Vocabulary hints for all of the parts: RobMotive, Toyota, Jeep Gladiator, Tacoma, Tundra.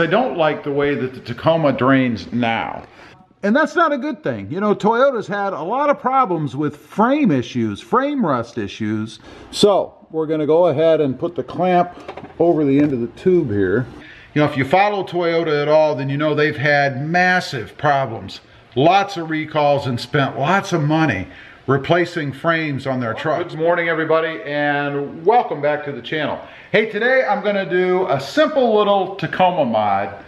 I don't like the way that the Tacoma drains now. And that's not a good thing. You know, Toyota's had a lot of problems with frame issues, frame rust issues. So we're going to go ahead and put the clamp over the end of the tube here. You know, if you follow Toyota at all, then you know they've had massive problems. Lots of recalls and spent lots of money replacing frames on their trucks. Good morning, everybody, and welcome back to the channel. Hey, today I'm going to do a simple little Tacoma mod.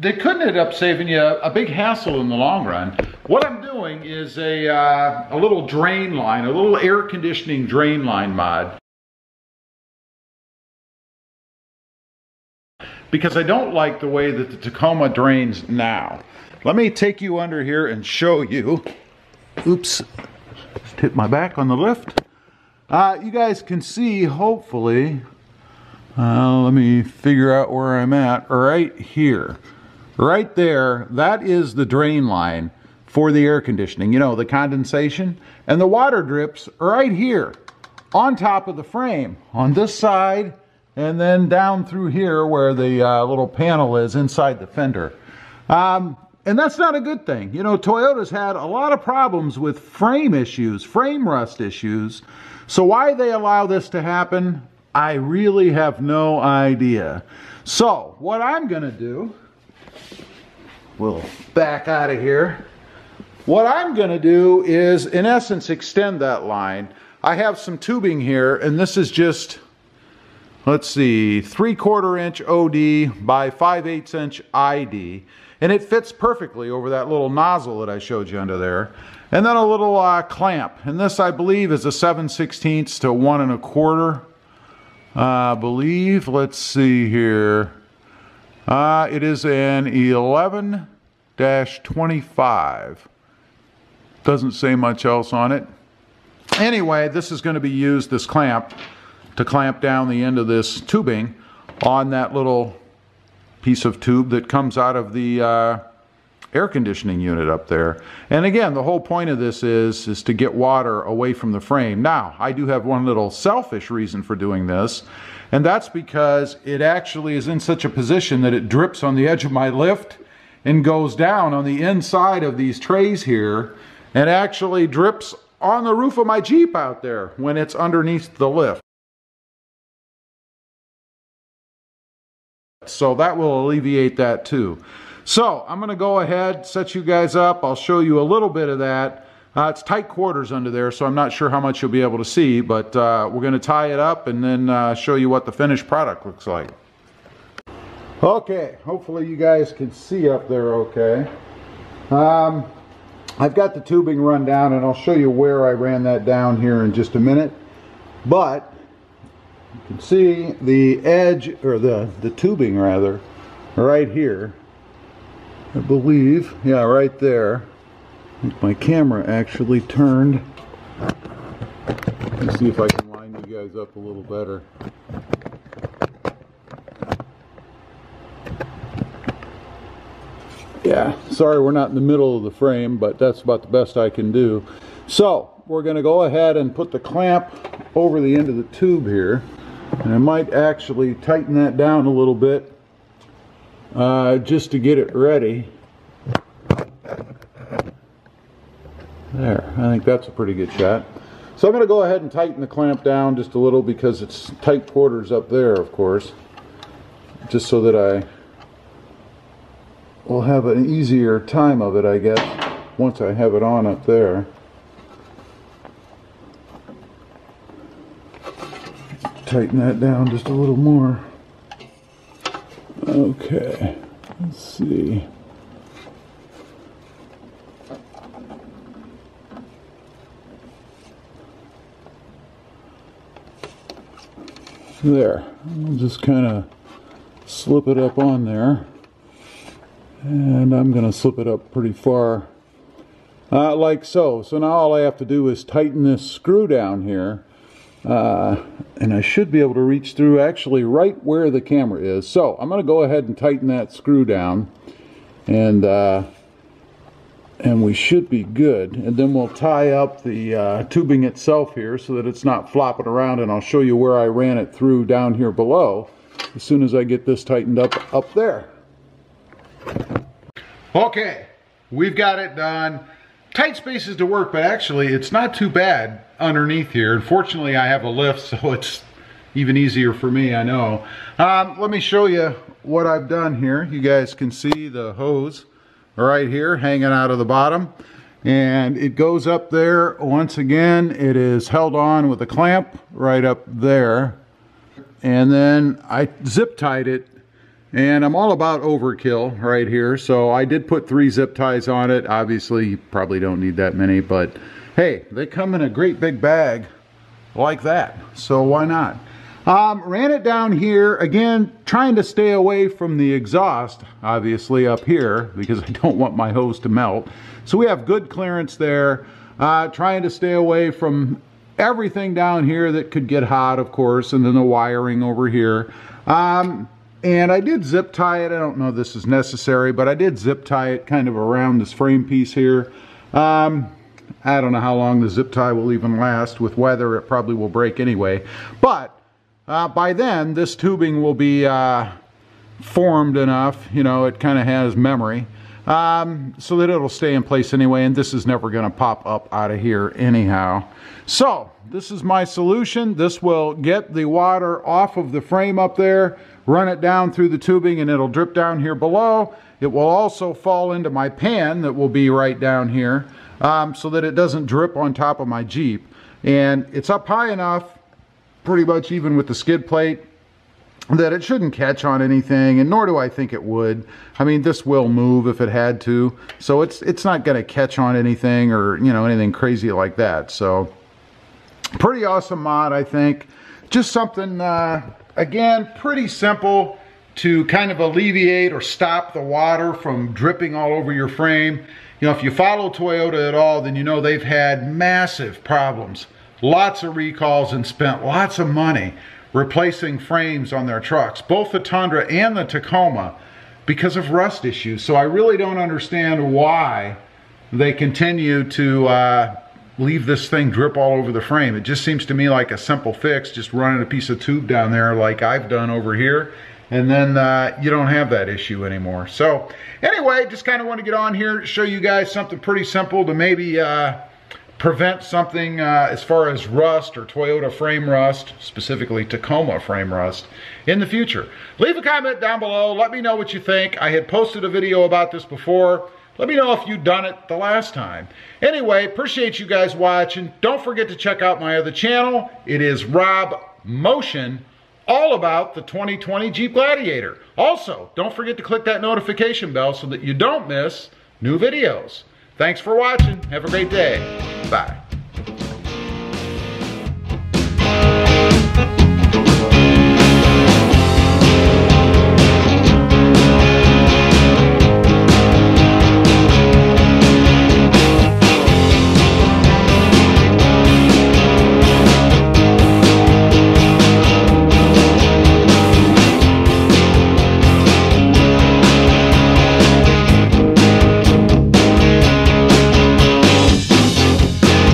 They couldn't end up saving you a big hassle in the long run. What I'm doing is a little drain line, a little air conditioning drain line mod. Because I don't like the way that the Tacoma drains now. Let me take you under here and show you. Oops, just hit my back on the lift. You guys can see, hopefully, let me figure out where I'm at, right here. Right there, that is the drain line for the air conditioning, you know, the condensation. And the water drips right here on top of the frame, on this side, and then down through here where the little panel is inside the fender. And that's not a good thing. You know, Toyota's had a lot of problems with frame issues, frame rust issues. So why they allow this to happen, I really have no idea. So what I'm gonna do, we'll back out of here. What I'm gonna do is, in essence, extend that line. I have some tubing here, and this is just, let's see, 3/4 inch OD by 5/8 inch ID. And it fits perfectly over that little nozzle that I showed you under there. And then a little clamp. And this, I believe, is a 7/16 to 1 1/4. I believe, let's see here. It is an 11-25. Doesn't say much else on it. Anyway, this is going to be used, this clamp, to clamp down the end of this tubing on that little piece of tube that comes out of the air conditioning unit up there. And again, the whole point of this is to get water away from the frame. Now, I do have one little selfish reason for doing this, and that's because it actually is in such a position that it drips on the edge of my lift and goes down on the inside of these trays here and actually drips on the roof of my Jeep out there when it's underneath the lift. So that will alleviate that too. So I'm going to go ahead, set you guys up. I'll show you a little bit of that. It's tight quarters under there, so I'm not sure how much you'll be able to see, but we're going to tie it up and then show you what the finished product looks like. Okay, hopefully you guys can see up there okay. I've got the tubing run down, and I'll show you where I ran that down here in just a minute. But you can see the edge, or the tubing rather, right here, I believe. Yeah, right there. I think my camera actually turned. Let's see if I can line you guys up a little better. Yeah, sorry we're not in the middle of the frame, but that's about the best I can do. So we're going to go ahead and put the clamp over the end of the tube here. And I might actually tighten that down a little bit just to get it ready. There, I think that's a pretty good shot. So I'm going to go ahead and tighten the clamp down just a little because it's tight quarters up there, of course. Just so that I will have an easier time of it, I guess, once I have it on up there. Tighten that down just a little more. Okay, let's see. There, I'll just kind of slip it up on there. And I'm going to slip it up pretty far. Like so. So now all I have to do is tighten this screw down here. And I should be able to reach through actually right where the camera is. So I'm going to go ahead and tighten that screw down, and we should be good. And then we'll tie up the tubing itself here so that it's not flopping around, and I'll show you where I ran it through down here below as soon as I get this tightened up there. Okay, we've got it done. Tight spaces to work, but actually it's not too bad underneath here. Unfortunately, I have a lift, so it's even easier for me, I know. Let me show you what I've done here. You guys can see the hose right here hanging out of the bottom, and it goes up there. Once again, it is held on with a clamp right up there, and then I zip tied it. And I'm all about overkill right here, so I did put 3 zip ties on it. Obviously, you probably don't need that many, but hey, they come in a great big bag like that, so why not? Ran it down here, again, trying to stay away from the exhaust, obviously, up here, because I don't want my hose to melt. So we have good clearance there, trying to stay away from everything down here that could get hot, of course, and then the wiring over here. And I did zip tie it. I don't know if this is necessary, but I did zip tie it kind of around this frame piece here. I don't know how long the zip tie will even last. With weather, it probably will break anyway. But by then, this tubing will be formed enough. You know, it kind of has memory. So that it'll stay in place anyway, and this is never going to pop up out of here anyhow. So this is my solution. This will get the water off of the frame up there, run it down through the tubing, and it'll drip down here below. It will also fall into my pan that will be right down here, so that it doesn't drip on top of my Jeep. And it's up high enough, pretty much even with the skid plate, that it shouldn't catch on anything, and nor do I think it would. I mean, this will move if it had to, so it's not going to catch on anything or, you know, anything crazy like that. So pretty awesome mod, I think. Just something, again, pretty simple to kind of alleviate or stop the water from dripping all over your frame. You know, if you follow Toyota at all, then you know they've had massive problems, lots of recalls, and spent lots of money replacing frames on their trucks, both the Tundra and the Tacoma, because of rust issues. So I really don't understand why they continue to leave this thing drip all over the frame. It just seems to me like a simple fix, just running a piece of tube down there like I've done over here, and then you don't have that issue anymore. So anyway, just kind of want to get on here to show you guys something pretty simple to maybe prevent something as far as rust or Toyota frame rust, specifically Tacoma frame rust, in the future. Leave a comment down below. Let me know what you think. I had posted a video about this before. Let me know if you've done it the last time. Anyway, appreciate you guys watching. Don't forget to check out my other channel. It is RobMotive, all about the 2020 Jeep Gladiator. Also, don't forget to click that notification bell so that you don't miss new videos. Thanks for watching. Have a great day. Bye.